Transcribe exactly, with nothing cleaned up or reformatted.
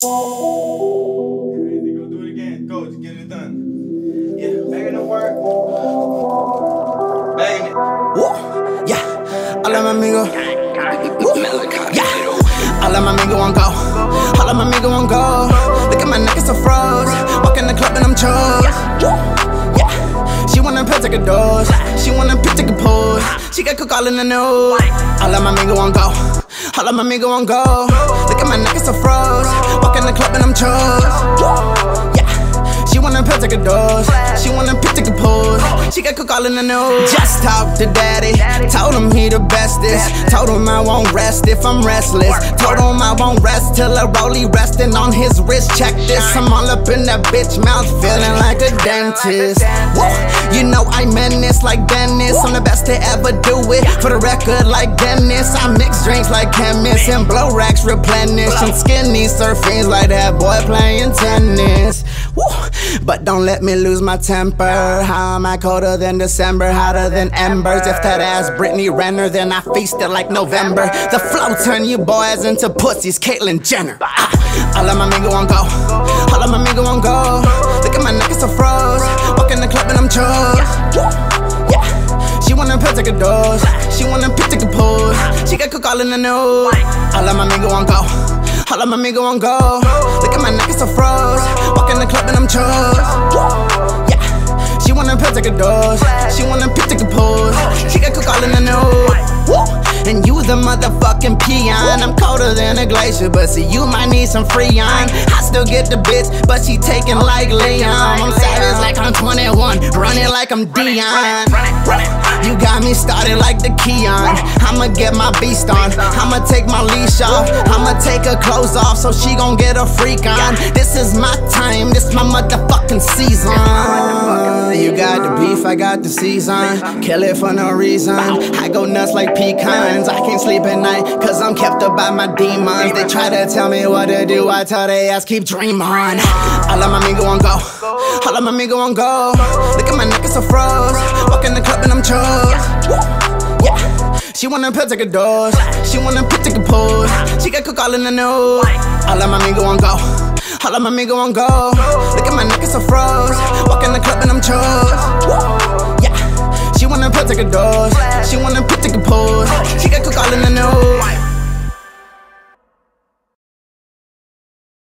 Crazy, go do it again. Go, just get it done. Yeah, back in the work. Back in it. Woo! Yeah, I love my Migo. Yeah, I love my Migo on go. I love my Migo on go. Look at my neck, it's so froze. Walk in the club and I'm chose. She wanna pet, take a dose. She wanna pick, take a pose. She got cook all in the nose. I love my Migo on go. I love my Migo on go. Look at my neck, it's so froze. Walk in the club and I'm chose. Yeah. She wanna pet, take a dose. She wanna pick, take a pose. She got cook all in the nose. Just talked to daddy. Told him he the bestest. Told him I won't rest if I'm restless. Told him I won't rest till a rollie resting on his wrist. Check this, I'm all up in that bitch mouth, feeling like a dentist. Woo. You know I menace like Dennis. I'm the best to ever do it. For the record, like Dennis, I mix drinks like chemists and blow racks replenish. I'm skinny surfings like that boy playing tennis. Woo. But don't let me lose my temper. How am I colder than December, hotter than embers? If that ass Britney Renner, then I feasted like November. The flow turn you boys into pussies, Caitlyn Jenner. I love my Migo on go. I love my Migo on go. Look at my neck, it's so froze. Walk in the club and I'm chose. Yeah. She wanna pick, take a dose. She wanna pick, take a pose. She got cook all in the nose. I love my Migo on go. I love my Migo on go. Look at my neck, it's so froze. Walk in the club and I'm chose. Yeah. She wanna pick, take a dose. She wanna pick, take a pose. She got cook all in the nose. And you the motherfucking peon. I'm colder than a glacier, but see, you might need some Freon. I still get the bitch, but she taking like Leon. I'm savage like I'm twenty-one, running like I'm Dion. You got me started like the Keon. I'ma get my beast on, I'ma take my leash off, I'ma take her clothes off, so she gon' get a freak on. This is my time, this my motherfucking season. You got the beef, I got the season. Kill it for no reason. I go nuts like pecans. I can't sleep at night, cause I'm kept up by my demons. They try to tell me what to do, I tell they ass keep dreaming. I love my Migo on go. I love my Migo on go. Look at my neck, it's so froze. Walk in the club and I'm chose. Yeah. She wanna pick, take a dose. She wanna pick, take a pose. She got cook all in the nose. I love my Migo on go. I love my Migo on go. Look at my neck, it's so froze.